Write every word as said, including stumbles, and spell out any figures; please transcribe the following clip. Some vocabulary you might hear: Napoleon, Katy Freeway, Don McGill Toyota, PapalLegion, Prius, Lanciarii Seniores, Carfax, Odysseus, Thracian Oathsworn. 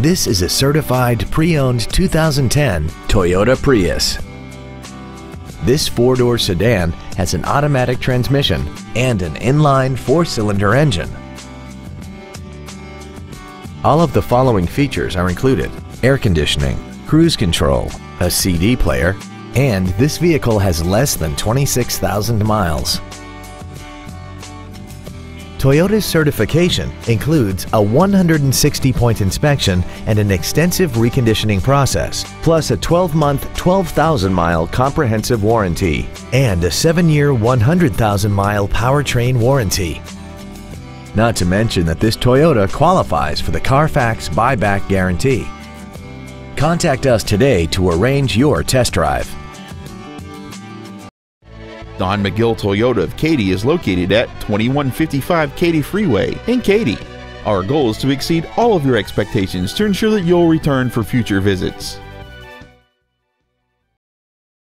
This is a certified pre-owned two thousand ten Toyota Prius. This four-door sedan has an automatic transmission and an inline four-cylinder engine. All of the following features are included: air conditioning, cruise control, a C D player, and this vehicle has less than twenty-six thousand miles. Toyota's certification includes a one hundred sixty point inspection and an extensive reconditioning process, plus a twelve month, twelve thousand mile comprehensive warranty and a seven year, one hundred thousand mile powertrain warranty. Not to mention that this Toyota qualifies for the Carfax buyback guarantee. Contact us today to arrange your test drive. Don McGill Toyota of Katy is located at twenty-one fifty-five Katy Freeway in Katy. Our goal is to exceed all of your expectations to ensure that you'll return for future visits.